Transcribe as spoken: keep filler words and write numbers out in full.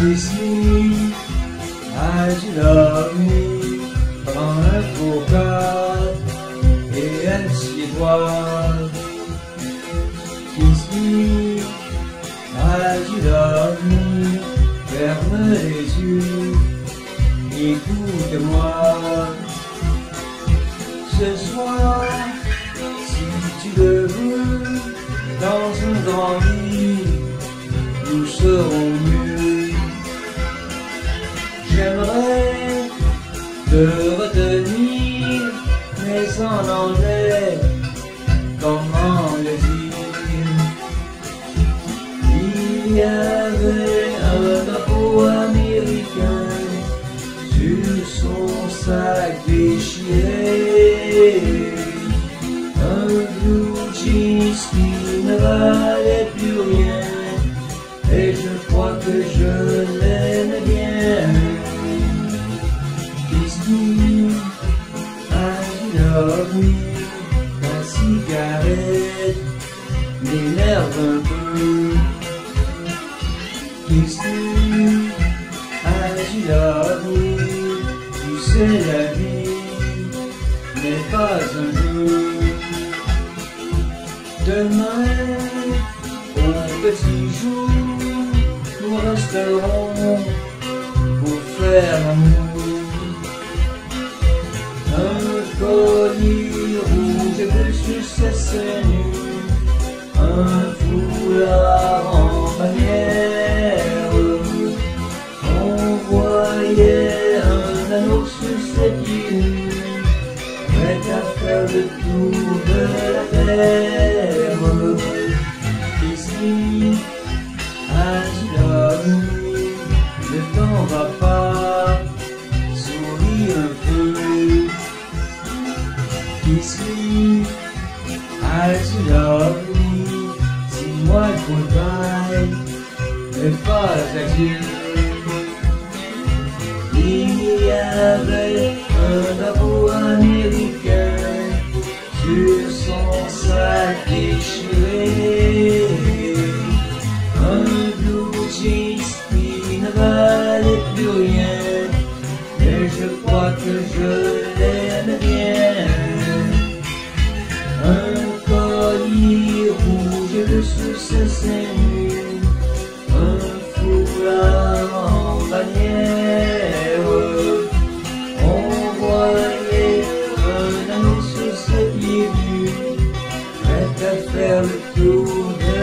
Kiss me, as you love me, dans un bocal, et ainsi étoile. Kiss me, as you love me, ferme les yeux, écoute-moi. Ce soir, si tu le veux, dans un grand lit, nous serons mieux. J'aimerais te retenir, mais en anglais, comment le dire? Il y avait un drapeau américain sur son sac déchiré, un blue jeans qui ne valait plus rien, et je crois que je l'aime bien. Ma cigarette m'énerve un peu. Kiss me, as you love me. Tu sais, la vie n'est pas un jeu. Demain, au petit jour, nous resterons pour faire l'amour. Sur ses seins nus, un foulard en bannière, on voyait un anneau sur ses pieds nus, prêt à faire le tour de la terre. Kiss me, as you love me, le temps va pas, souris un peu. Kiss me, as you love me, dis-moi goodbye, mais pas adieu. Il y avait un drapeau américain sur son sac déchiré, un blue jeans qui ne valait plus rien, et je crois que je l'aime bien. Sur ses seins nus, un foulard en bannière, on voyait un anneau sur ses pieds nus, prêt à faire le tour de